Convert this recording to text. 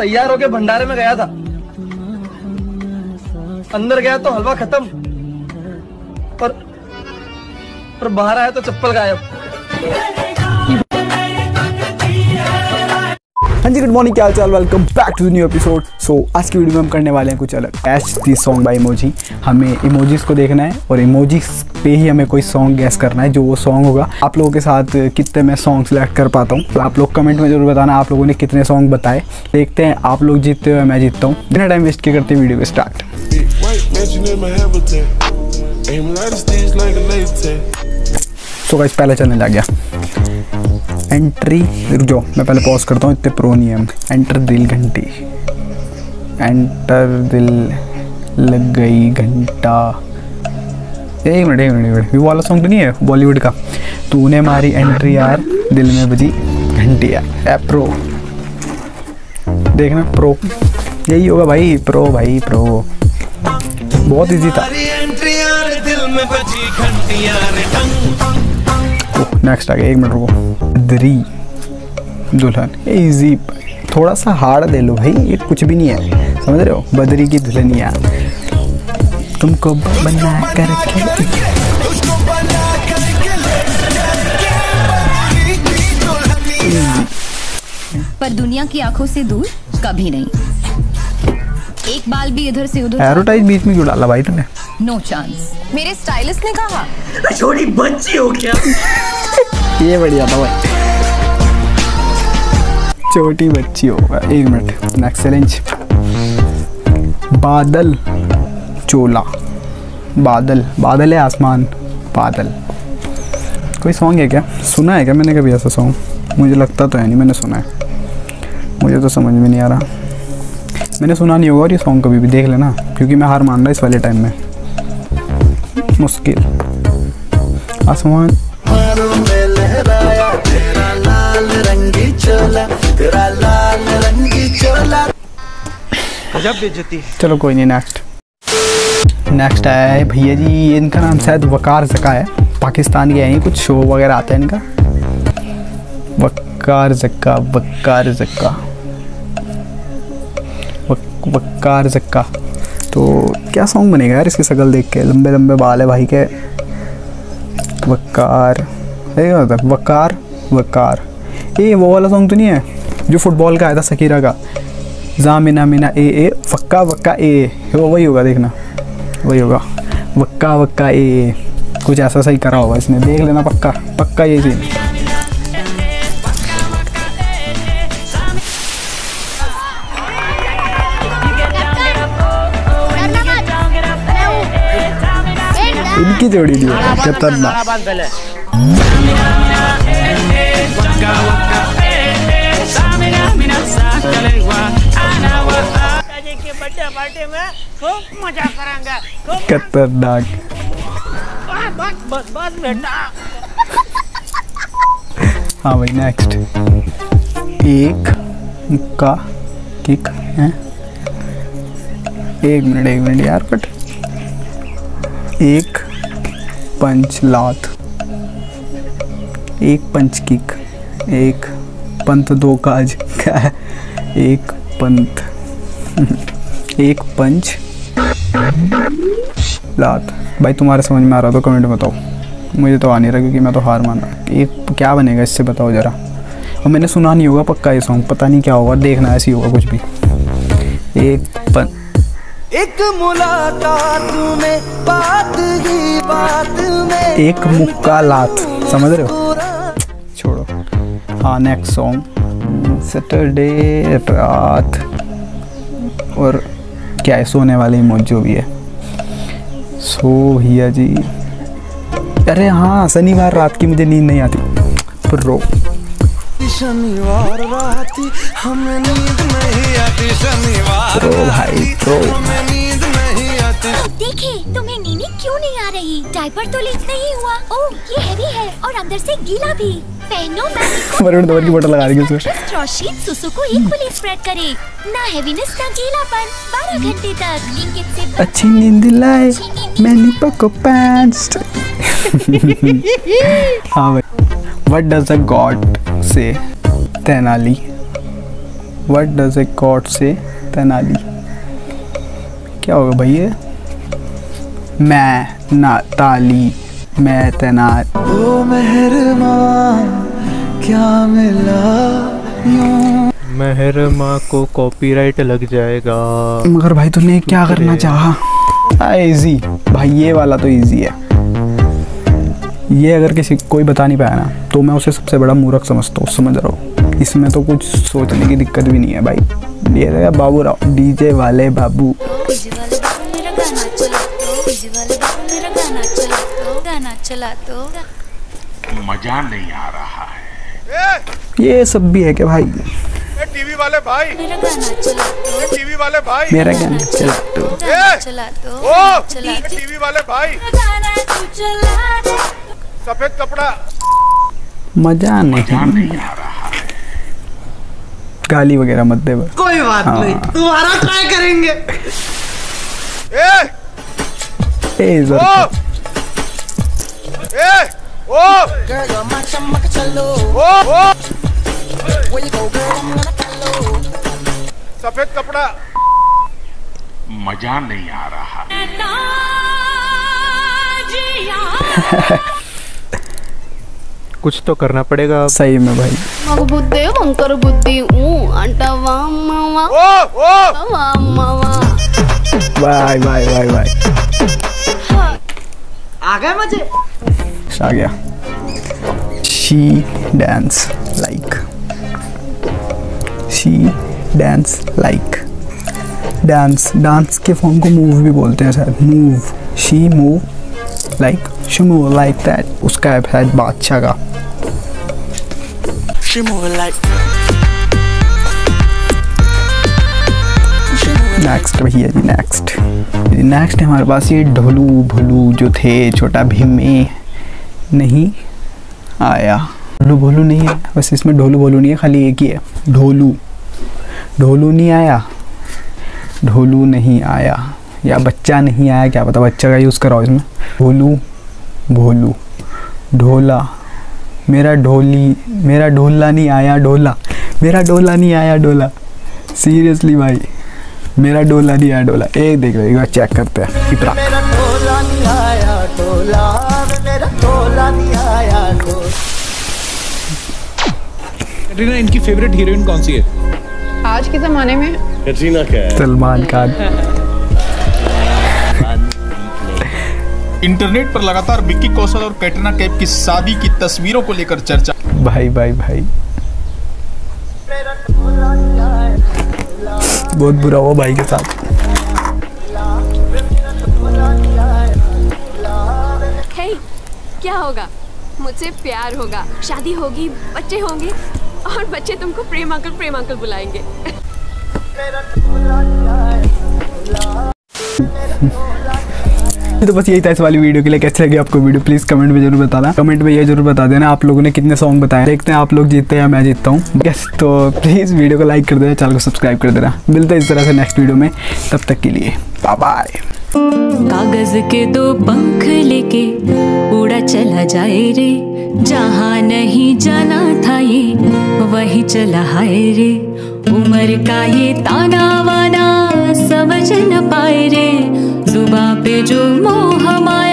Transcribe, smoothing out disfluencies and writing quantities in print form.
तैयार होके भंडारे में गया था, अंदर गया तो हलवा खत्म पर बाहर आया तो चप्पल गायब। हाँ जी, गुड मॉर्निंग, क्या हाल चाल, welcome back to the new episode. So आज की वीडियो में हम करने वाले हैं कुछ अलग, catch this song by emoji. हमें इमोजीज को देखना है और इमोजीज पे ही हमें कोई सॉन्ग गैस करना है। जो वो सॉन्ग होगा, आप लोगों के साथ कितने मैं सॉन्ग सेलेक्ट कर पाता हूँ, तो आप लोग कमेंट में जरूर बताना आप लोगों ने कितने सॉन्ग बताए। देखते हैं आप लोग जीतते हो या मैं जीतता हूँ। बिना टाइम वेस्ट के करते हैं वीडियो को स्टार्ट। सो गाइस, पहला चैलेंज आ गया। एंट्री, रुक जाओ मैं पहले पॉज करता हूँ, इतने प्रो नहीं है हम। एंटर दिल घंटी, एंटर दिल लग गई घंटा। एक मिनट, वो वाला सॉन्ग तो नहीं है बॉलीवुड का। तूने मारी एंट्री यार, दिल में बजी घंटी यार। ए प्रो, देखना प्रो यही होगा भाई, प्रो भाई प्रो। बहुत इजी था। नेक्स्ट आ गया, एक मिनट रुको। दरी दुल्हन, इजी, थोड़ा सा हार्ड दे लो भाई, ये कुछ भी नहीं है, समझ रहे हो। बदरी की दुल्हनिया, तुमको बना करके। पर दुनिया की आंखों से दूर कभी नहीं, एक बाल भी इधर से उधर। एडवर्टाइज बीच में क्यों डाला भाई तुमने? नो चांस, मेरे स्टाइलिस्ट ने कहा। छोटी बच्ची हो क्या? ये बढ़िया था भाई, छोटी बच्ची हो। एक मिनट, नेक्स्ट चैलेंज। बादल चोला, बादल बादल है आसमान, बादल। कोई सॉन्ग है क्या, सुना है क्या मैंने कभी ऐसा सॉन्ग? मुझे लगता तो है नहीं मैंने सुना है, मुझे तो समझ में नहीं आ रहा। मैंने सुना नहीं होगा और ये सॉन्ग कभी भी, देख लेना क्योंकि मैं हार मान रहा इस वाले टाइम में। मुश्किल आसमान, चलो कोई नहीं। नेक्स्ट है भैया जी, इनका नाम शायद वकार जका है, पाकिस्तान के हैं, कुछ शो वगैरह आता है इनका। वकार जक्का। तो क्या सॉन्ग बनेगा यार इसकी शक्ल देख के? लंबे लंबे बाल है भाई के। वकार, ये वो वाला सॉन्ग तो नहीं है जो फुटबॉल का आया था शकीरा का, जामिना मीना ए वक्का ए, वो वही होगा, देखना वही होगा, वक्का ए। कुछ ऐसा सही करा होगा इसने, देख लेना पक्का ये सीन। इनकी जोड़ी दी खतरनाक। हाँ भाई, नेक्स्ट। एक मुक्का किक है। एक मिनट यार, बट एक पंच लात, एक पंच किक, एक पंथ दो काज क्या है? एक पंच लात। भाई तुम्हारे समझ में आ रहा तो कमेंट में बताओ, मुझे तो आ नहीं रहा क्योंकि मैं तो हार मान रहा। एक क्या बनेगा इससे बताओ ज़रा, और मैंने सुना नहीं होगा पक्का ये सॉन्ग, पता नहीं क्या होगा, देखना ऐसी होगा कुछ भी। एक मुलाकात में बात ही में एक मुक्का लात, समझ रहे हो, छोड़ो। हाँ, नेक्स्ट सॉन्ग। सैटरडे रात और क्या है, सोने वाले इमोजी भी है। सो भैया जी, अरे हाँ, शनिवार रात की मुझे नींद नहीं आती, पर रो। शनिवार रात हमें नींद नहीं आती, शनिवार भाई तो देखिए तुम्हें नींद क्यों नहीं आ रही? डायपर तो लीक नहीं हुआ। ओह, ये हैवी है और अंदर से गीला भी। पहनो बैग, वरुण दवाई की बोतल लगा रही है उसमें। ट्रॉशीट सुसु को इक्वली स्प्रेड करे, ना हैवीनेस ना गीलापन। 12 घंटे तक अच्छी नींद लाए मैंने पको पैंट्स। हाँ भाई, what does a god say? Tenali what does a cot say Tenali, क्या होगा भाई ये? मैं ना ताली मैं तनाल। ओ मेहरमा क्या मिला यूं, मेहरमा को कॉपीराइट लग जाएगा। मगर भाई तूने क्या करना चाहा? इजी भाई, ये वाला तो इजी है। ये अगर किसी कोई बता नहीं पाया ना तो मैं उसे सबसे बड़ा मूर्ख समझता हूँ, समझ रहा हूँ। इसमें तो कुछ सोचने की दिक्कत भी नहीं है भाई। ये रहेगा बाबू राव, डीजे वाले बाबू। मजा नहीं आ रहा है। ये सब भी है क्या भाई? टीवी वाले भाई, टीवी वाले भाई मेरा गाना चला दो, टीवी वाले भाई सफेद कपड़ा। मजा नहीं आ रहा है। गाली वगैरह मत दे, कोई बात नहीं, तुम्हारा ट्राई करेंगे। सफेद कपड़ा। मजा नहीं आ रहा है। कुछ तो करना पड़ेगा सही में भाई। Bye bye bye bye. आ गया मजे, आ गया। She dance like, she dance like. Dance के फॉर्म को मूव भी बोलते हैं शायद। Move, she move like, she move like that. उसका है शायद बादशाह का। नेक्स्ट भैया जी, नेक्स्ट हमारे पास ये ढोलू भोलू जो थे छोटा भीम में नहीं आया। ढोलू भोलू नहीं है, बस इसमें ढोलू भोलू नहीं है, खाली एक ही है ढोलू नहीं आया, ढोलू नहीं आया या बच्चा नहीं आया, क्या पता बच्चा का यूज़ कराओ इसमें। ढोलू भोलू ढोला, मेरा ढोली मेरा ढोला नहीं आया ढोला, मेरा ढोला नहीं आया ढोला। सीरियसली भाई, मेरा ढोला नहीं आया ढोला। एक देख लो, चेक करते हैं। कटरीना, इनकी फेवरेट हीरोइन कौन सी है आज के जमाने में? कटरीना कैफ, सलमान खान। इंटरनेट पर लगातार विक्की कौशल और कैटरीना कैफ की शादी की तस्वीरों को लेकर चर्चा। भाई भाई भाई बहुत बुरा हुआ भाई के साथ। Hey, क्या होगा? मुझसे प्यार होगा, शादी होगी, बच्चे होंगे और बच्चे तुमको प्रेम अंकल बुलाएंगे। तो बस यही था इस वाली वीडियो के लिए। कैसे लगी आपको वीडियो? प्लीज कमेंट में जरूर बताना। कमेंट में ये जरूर बता देना आप लोगों ने कितने सॉन्ग बताए। देखते हैं आप लोग जीतते हैं या मैं जीतता हूँ। तो प्लीज वीडियो को लाइक कर देना, चैनल को सब्सक्राइब कर देना। मिलते हैं इस तरह से नेक्स्ट वीडियो में, तब तक के लिए बाय बाय। कागज के दो पंख लेके उड़ा चला जाए रे, जहाँ नहीं जाना था ये वही चला है रे। उम्र का ये ताना वाना समझ न पाए रे, जुबां पे जो मोह माया।